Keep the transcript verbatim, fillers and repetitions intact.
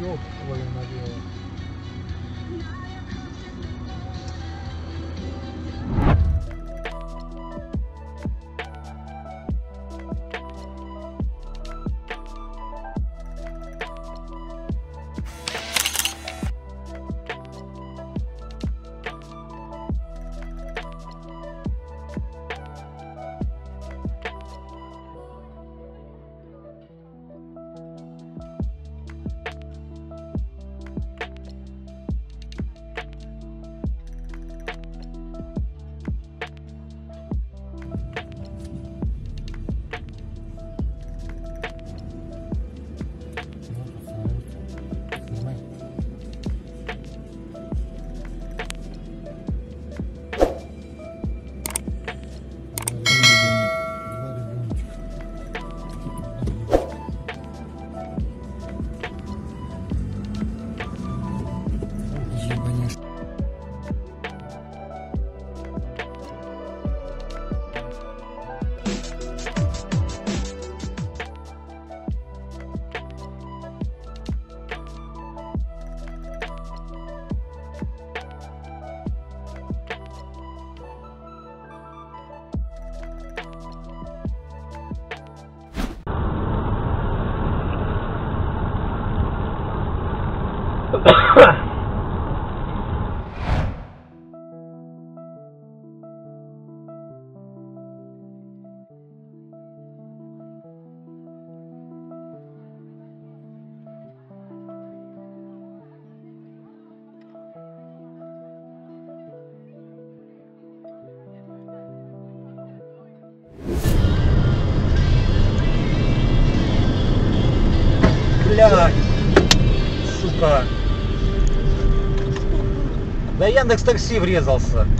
Ёб твою налево. Сука. Да, Яндекс такси врезался.